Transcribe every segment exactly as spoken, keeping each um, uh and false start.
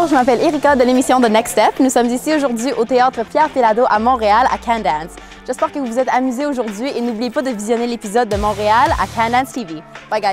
Bonjour, je m'appelle Erika de l'émission de Next Step. Nous sommes ici aujourd'hui au théâtre Pierre-Péladeau à Montréal à CanDance. J'espère que vous vous êtes amusés aujourd'hui et n'oubliez pas de visionner l'épisode de Montréal à CanDance T V. Bye guys!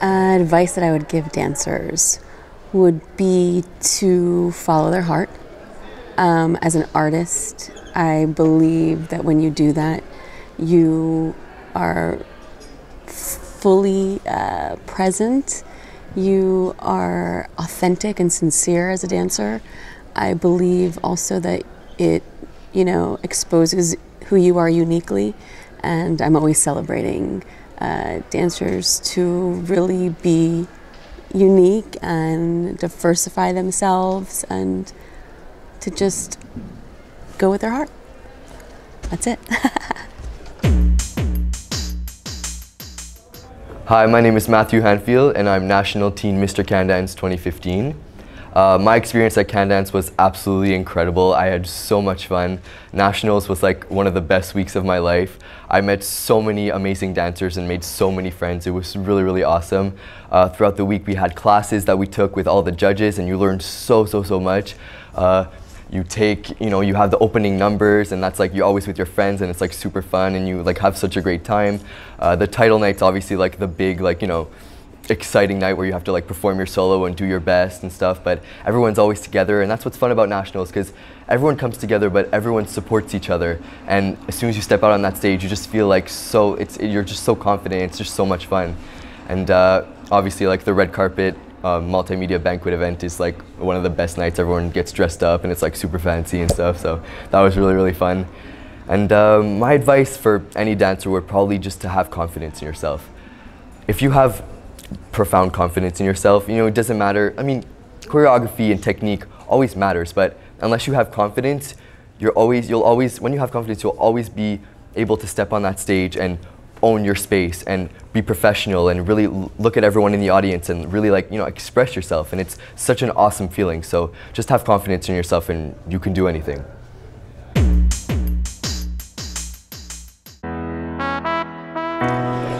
Advice that I would give dancers would be to follow their heart. Um, as an artist, I believe that when you do that, you are fully uh, present. You are authentic and sincere as a dancer. I believe also that it, you know, exposes who you are uniquely, and I'm always celebrating uh, dancers to really be unique and diversify themselves and to just go with their heart. That's it. Hi, my name is Matthew Hanfield and I'm National Teen Mister CanDance twenty fifteen. Uh, my experience at CanDance was absolutely incredible. I had so much fun. Nationals was like one of the best weeks of my life. I met so many amazing dancers and made so many friends. It was really, really awesome. Uh, throughout the week we had classes that we took with all the judges and you learned so, so, so much. Uh, you take, you know, you have the opening numbers and that's like, you're always with your friends and it's like super fun and you like have such a great time. Uh, the title night's obviously like the big, like, you know, exciting night where you have to like perform your solo and do your best and stuff, but everyone's always together and that's what's fun about nationals because everyone comes together but everyone supports each other, and as soon as you step out on that stage you just feel like so it's you're just so confident, it's just so much fun. And uh, obviously like the red carpet uh, multimedia banquet event is like one of the best nights. Everyone gets dressed up and it's like super fancy and stuff, so that was really, really fun. And um, my advice for any dancer would probably just to have confidence in yourself. If you have profound confidence in yourself, you know, it doesn't matter. I mean, choreography and technique always matters, but unless you have confidence, you're always, you'll always, when you have confidence, you'll always be able to step on that stage and own your space and be professional and really look at everyone in the audience and really like, you know, express yourself. And it's such an awesome feeling. So just have confidence in yourself and you can do anything.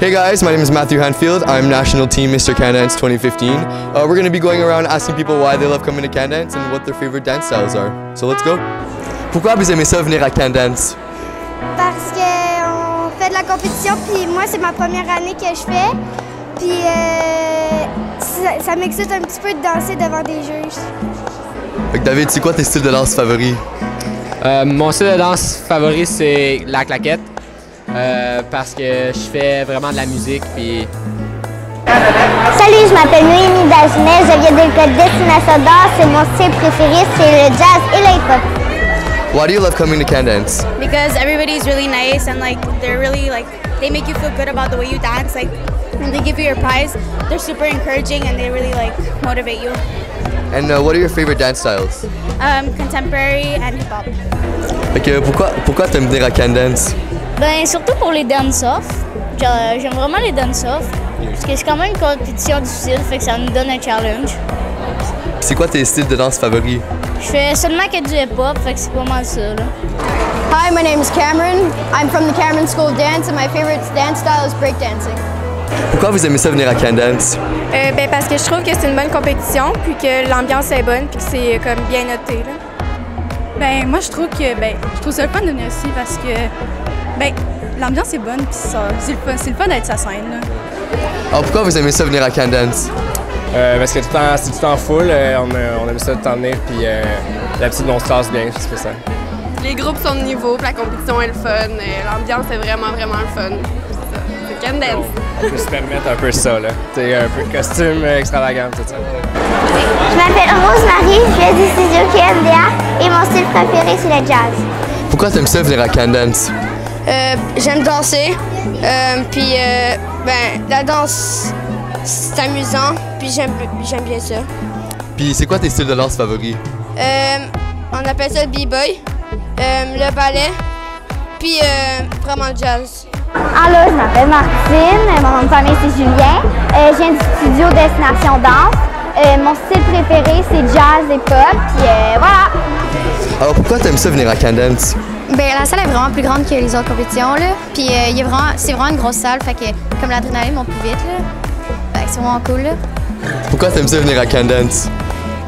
Hey guys, my name is Matthew Hanfield. I'm National Team Mister CanDance twenty fifteen. Uh, we're going to be going around asking people why they love coming to CanDance and what their favorite dance styles are. So let's go. Pourquoi vous aimez ça venir à CanDance? Parce qu'on fait de la compétition, puis moi c'est ma première année que je fais. Puis euh, ça, ça m'excite un petit peu de danser devant des juges. Donc David, c'est quoi tes styles de danse favoris? Euh, mon style de danse favori c'est la claquette. Euh, parce que je fais vraiment de la musique puis... Salut, je m'appelle Noémie Dagenais, je viens de l'école Destination Danse et mon style préféré c'est le jazz et le hip-hop. Why do you love coming to CanDance? Because everybody's really nice and like they're really like they make you feel good about the way you dance, like when they give you your prize, they're super encouraging and they really like motivate you. And uh, what are your favorite dance styles? Um, contemporary and hip-hop. Okay, pourquoi pourquoi t'aimes venir à CanDance? Ben, surtout pour les dance-off. J'aime vraiment les dance-off parce que c'est quand même une compétition difficile, fait que ça nous donne un challenge. C'est quoi tes styles de danse favoris? Je fais seulement que du hip-hop, fait que c'est pas mal ça, là. Hi, my name is Cameron. I'm from the Cameron School of Dance and my favorite dance style is breakdancing. Pourquoi vous aimez ça venir à CanDance? Euh, ben, parce que je trouve que c'est une bonne compétition, puis que l'ambiance est bonne, puis que c'est comme bien noté, là. Ben, moi, je trouve que, ben, je trouve ça le fun de venir ici parce que ben, l'ambiance est bonne puis c'est le fun d'être sa scène, là. Alors pourquoi vous aimez ça venir à CanDance? Euh, parce que tout le temps, c'est tout le temps full, euh, on, a, on aime ça tout le temps venir puis euh, la petite on se passe bien, c'est ça. Les groupes sont de niveau, la compétition est le fun, l'ambiance est vraiment, vraiment le fun. C'est CanDance. On peut se permettre un peu ça, là. T'sais, un peu costume extravagant, tout ça. Je m'appelle Rose-Marie, je viens du studio K M D A et mon style préféré c'est le jazz. Pourquoi t'aimes ça venir à CanDance? Euh, J'aime danser, euh, puis euh, ben, la danse, c'est amusant, puis j'aime bien ça. Puis c'est quoi tes styles de danse favoris? Euh, on appelle ça le b-boy, euh, le ballet, puis euh, vraiment le jazz. Allô, je m'appelle Martine, mon nom de famille c'est Julien, euh, je viens du studio Destination Danse. Euh, mon style préféré c'est jazz et pop, puis euh, voilà. Alors pourquoi t'aimes ça venir à CanDance? Ben, la salle est vraiment plus grande que les autres compétitions, là. Puis euh, c'est vraiment une grosse salle, fait que comme l'adrénaline monte plus vite, là. C'est vraiment cool, là. Pourquoi t'aimes ça venir à CanDance?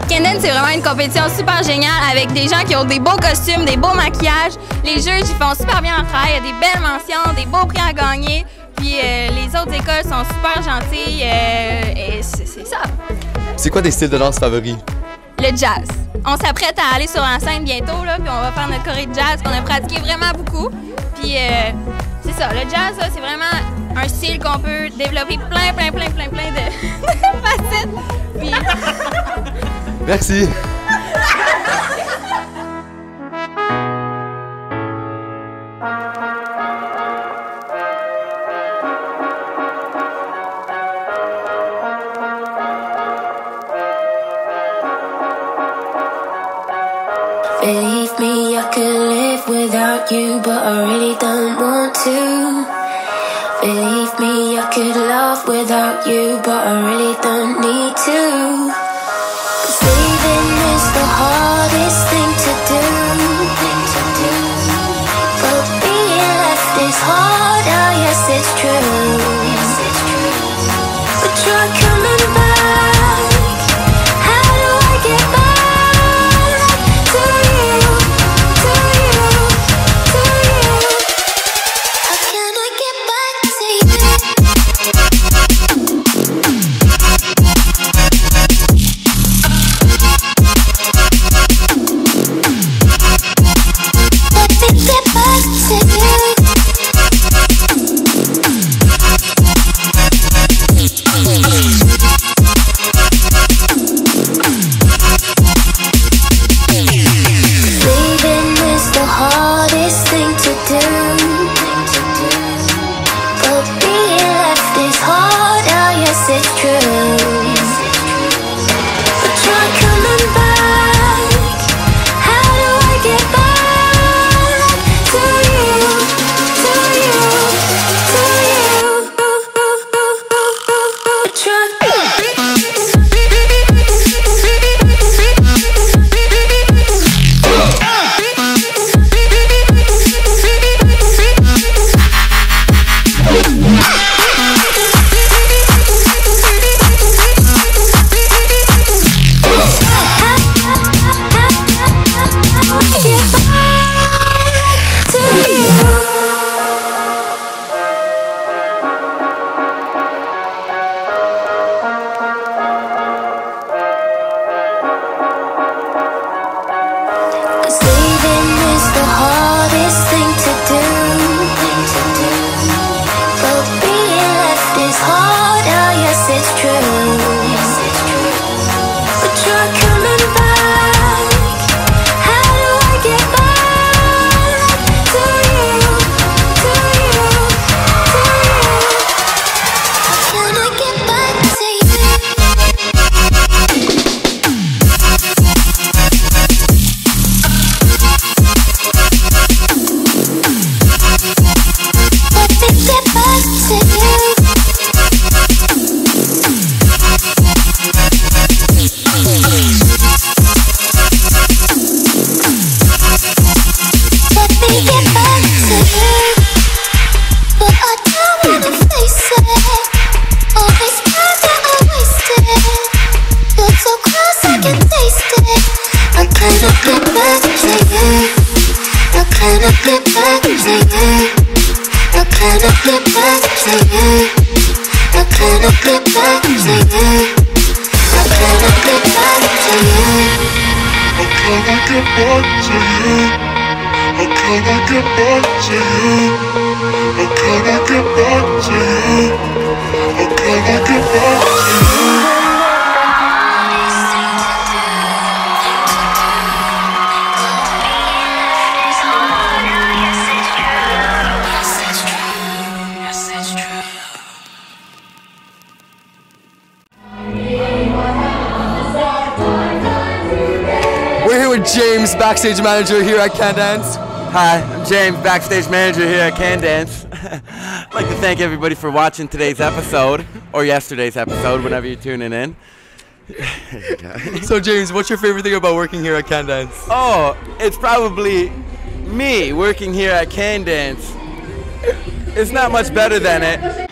CanDance, c'est vraiment une compétition super géniale avec des gens qui ont des beaux costumes, des beaux maquillages. Les juges, ils font super bien leur travail. Il y a des belles mentions, des beaux prix à gagner. Puis euh, les autres écoles sont super gentilles. Euh, et c'est ça. C'est quoi tes styles de danse favoris? Le jazz. On s'apprête à aller sur la scène bientôt, là, puis on va faire notre choré de jazz qu'on a pratiqué vraiment beaucoup. Puis euh, c'est ça, le jazz, c'est vraiment un style qu'on peut développer plein, plein, plein, plein, plein de facettes. Puis... Merci! Believe me, I could live without you, but I really don't want to. Believe me, I could love without you, but I really don't need to. 'Cause leaving is the hardest thing to do. But being left is harder, yes it's true. But try coming back. James, backstage manager here at CanDance. Hi, I'm James, backstage manager here at CanDance. I'd like to thank everybody for watching today's episode, or yesterday's episode, whenever you're tuning in. So James, what's your favorite thing about working here at CanDance? Oh, it's probably me working here at CanDance. It's not much better than it.